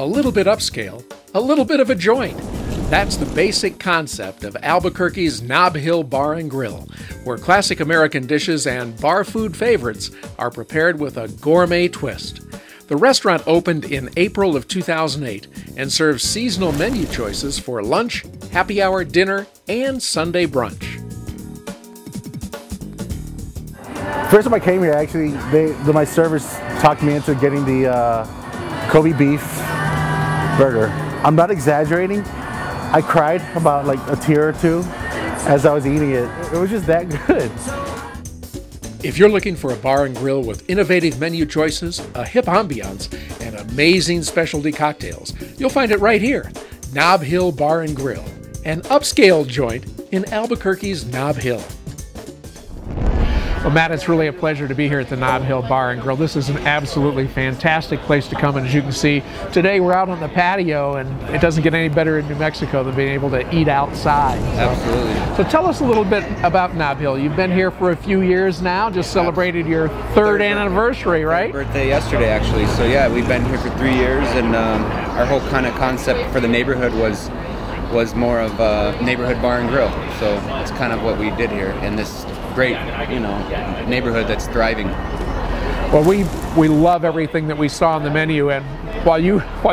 a little bit upscale, a little bit of a joint. That's the basic concept of Albuquerque's Nob Hill Bar and Grill, where classic American dishes and bar food favorites are prepared with a gourmet twist. The restaurant opened in April of 2008 and serves seasonal menu choices for lunch, happy hour, dinner, and Sunday brunch. First time I came here, actually, my servers talked me into getting the Kobe beef burger. I'm not exaggerating. I cried about like a tear or two as I was eating it. It was just that good. If you're looking for a bar and grill with innovative menu choices, a hip ambiance, and amazing specialty cocktails, you'll find it right here. Nob Hill Bar and Grill, an upscale joint in Albuquerque's Nob Hill. Well, Matt, it's really a pleasure to be here at the Nob Hill Bar and Grill. This is an absolutely fantastic place to come, and as you can see, today we're out on the patio, and it doesn't get any better in New Mexico than being able to eat outside. So. Absolutely. So tell us a little bit about Nob Hill. You've been here for a few years now, just celebrated your third anniversary, right? Birthday yesterday, actually. So yeah, we've been here for 3 years, and our whole kind of concept for the neighborhood was more of a neighborhood bar and grill. So that's kind of what we did here in this great, you know, neighborhood that's thriving. Well, we love everything that we saw on the menu, and while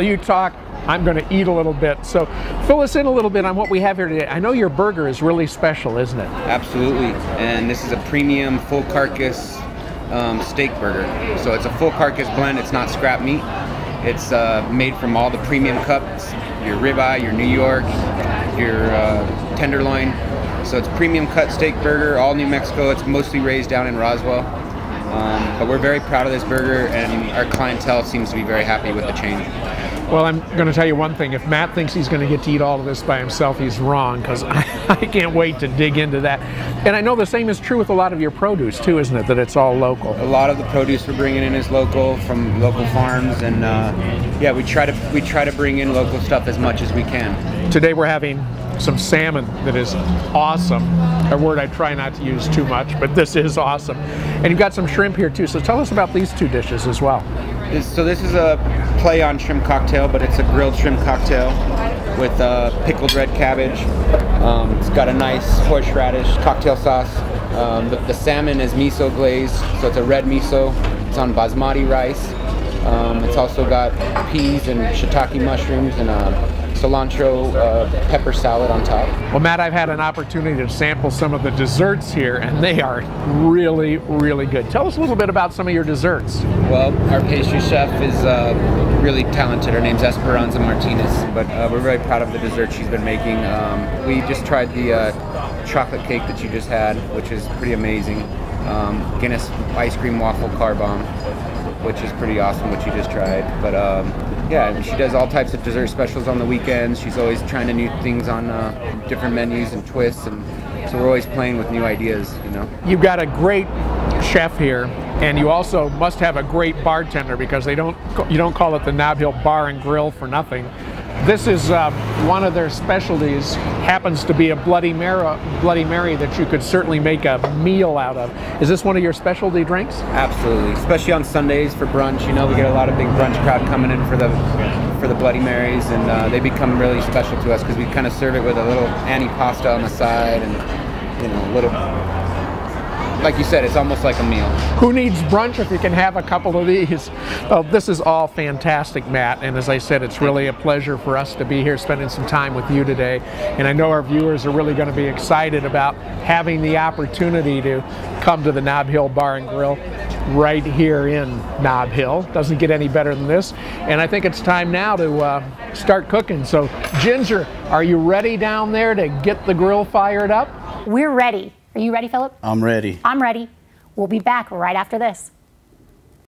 you talk, I'm going to eat a little bit. So fill us in a little bit on what we have here today. I know your burger is really special, isn't it? Absolutely, and this is a premium full carcass steak burger. So it's a full carcass blend. It's not scrap meat. It's made from all the premium cuts, your ribeye, your New York, your tenderloin. So it's premium cut steak burger, all New Mexico. It's mostly raised down in Roswell. But we're very proud of this burger, and our clientele seems to be very happy with the change. Well, I'm going to tell you one thing. If Matt thinks he's going to get to eat all of this by himself, he's wrong, because I can't wait to dig into that. And I know the same is true with a lot of your produce, too, isn't it, that it's all local? A lot of the produce we're bringing in is local, from local farms, and yeah, we try to bring in local stuff as much as we can. Today we're having some salmon that is awesome, a word I try not to use too much, but this is awesome. And you've got some shrimp here, too, so tell us about these two dishes as well. So this is a play on shrimp cocktail, but it's a grilled shrimp cocktail with pickled red cabbage. It's got a nice horseradish cocktail sauce. The salmon is miso glazed, so it's a red miso. It's on basmati rice. It's also got peas and shiitake mushrooms and cilantro pepper salad on top. Well, Matt, I've had an opportunity to sample some of the desserts here, and they are really, really good. Tell us a little bit about some of your desserts. Well, our pastry chef is really talented. Her name's Esperanza Martinez, but we're very proud of the dessert she's been making. We just tried the chocolate cake that you just had, which is pretty amazing. Guinness ice cream waffle car bomb, which is pretty awesome, what you just tried. But yeah, she does all types of dessert specials on the weekends. She's always trying to new things on different menus and twists, and so we're always playing with new ideas, you know. You've got a great chef here, and you also must have a great bartender, because you don't call it the Nob Hill Bar and Grill for nothing. This is one of their specialties, happens to be a Bloody Mary that you could certainly make a meal out of. Is this one of your specialty drinks? Absolutely, especially on Sundays for brunch. You know, we get a lot of big brunch crowd coming in for the Bloody Marys, and they become really special to us because we kind of serve it with a little antipasta on the side, and you know, a little. Like you said, it's almost like a meal. Who needs brunch if you can have a couple of these? Oh, this is all fantastic, Matt. And as I said, it's really a pleasure for us to be here spending some time with you today. And I know our viewers are really going to be excited about having the opportunity to come to the Nob Hill Bar and Grill right here in Nob Hill. Doesn't get any better than this. And I think it's time now to start cooking. So, Ginger, are you ready down there to get the grill fired up? We're ready. Are you ready, Philip? I'm ready. I'm ready. We'll be back right after this.